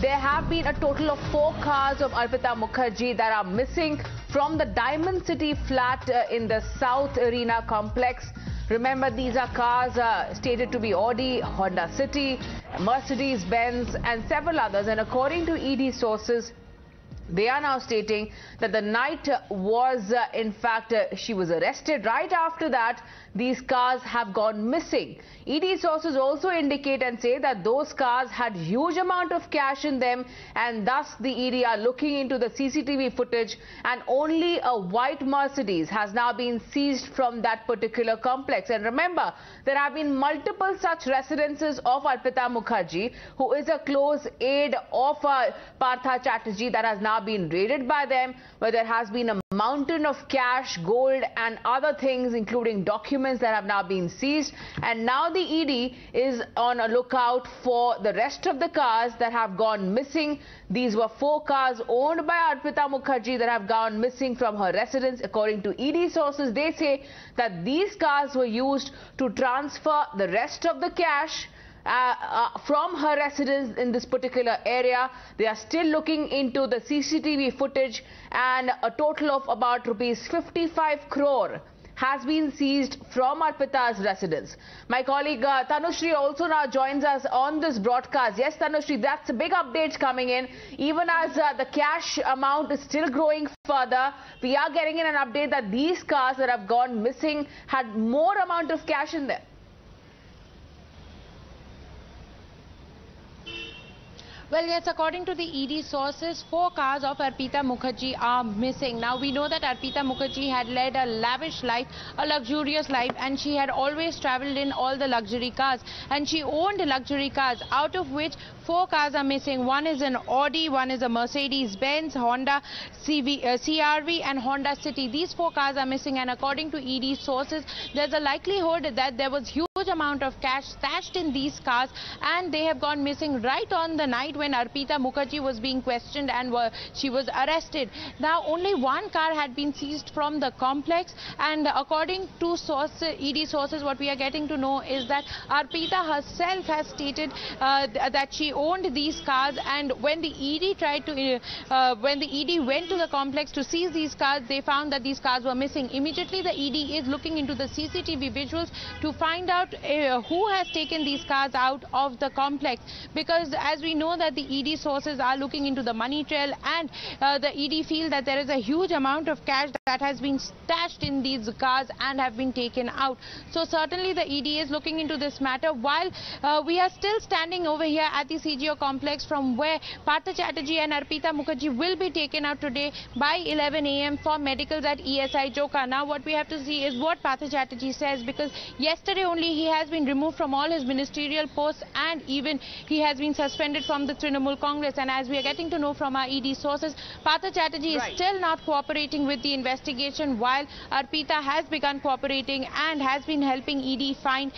There have been a total of 4 cars of Arpita Mukherjee that are missing from the Diamond City flat in the South Arena complex. Remember, these are cars stated to be Audi, Honda City, Mercedes-Benz and several others. And according to ED sources, they are now stating that the night was, in fact, she was arrested. Right after that, these cars have gone missing. ED sources also indicate and say that those cars had huge amount of cash in them, and thus the ED are looking into the CCTV footage, and only a white Mercedes has now been seized from that particular complex. And remember, there have been multiple such residences of Arpita Mukherjee, who is a close aide of Partha Chatterjee, that has now been raided by them, where there has been a mountain of cash, gold and other things, including documents that have now been seized. And now the ED is on a lookout for the rest of the cars that have gone missing. These were 4 cars owned by Arpita Mukherjee that have gone missing from her residence. According to ED sources, they say that these cars were used to transfer the rest of the cash from her residence in this particular area. They are still looking into the CCTV footage, and a total of about rupees 55 crore has been seized from Arpita's residence. My colleague Tanushree also now joins us on this broadcast. Yes, Tanushree, that's a big update coming in. Even as the cash amount is still growing further, we are getting in an update that these cars that have gone missing had more amount of cash in them. Well, yes, according to the ED sources, 4 cars of Arpita Mukherjee are missing. Now, we know that Arpita Mukherjee had led a lavish life, a luxurious life, and she had always traveled in all the luxury cars. And she owned luxury cars, out of which 4 cars are missing. One is an Audi, one is a Mercedes-Benz, Honda CRV and Honda City. These 4 cars are missing, and according to ED sources, there's a likelihood that there was huge amount of cash stashed in these cars, and they have gone missing right on the night when Arpita Mukherjee was being questioned and she was arrested. Now, only 1 car had been seized from the complex, and according to ED sources, what we are getting to know is that Arpita herself has stated that she owned these cars, and when the ED went to the complex to seize these cars, they found that these cars were missing. Immediately, the ED is looking into the CCTV visuals to find out who has taken these cars out of the complex, because as we know that the ED sources are looking into the money trail, and the ED feel that there is a huge amount of cash that has been stashed in these cars and have been taken out. So certainly the ED is looking into this matter, while we are still standing over here at the CGO complex, from where Partha Chatterjee and Arpita Mukherjee will be taken out today by 11 a.m. for medicals at ESI Joka. Now what we have to see is what Partha Chatterjee says, because yesterday only he has been removed from all his ministerial posts, and even he has been suspended from the Trinamool Congress. And as we are getting to know from our ED sources, Partha Chatterjee is still not cooperating with the investigation, while Arpita has begun cooperating and has been helping ED find,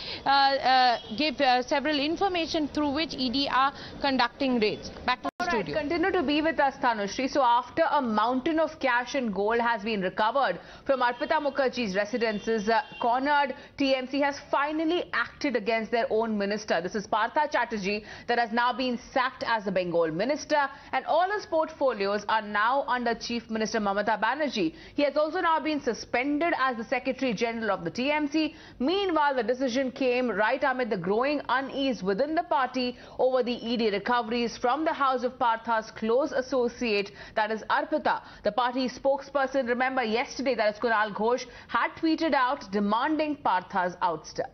give several information through which ED are conducting raids. Back to studio. Continue to be with us, Thanushri. So after a mountain of cash and gold has been recovered from Arpita Mukherjee's residences, cornered TMC has finally acted against their own minister. This is Partha Chatterjee, that has now been sacked as the Bengal minister, and all his portfolios are now under Chief Minister Mamata Banerjee. He has also now been suspended as the Secretary General of the TMC. Meanwhile, the decision came right amid the growing unease within the party over the ED recoveries from the house of Partha's close associate, that is Arpita. The party spokesperson, remember yesterday, that is Kunal Ghosh, had tweeted out demanding Partha's ouster.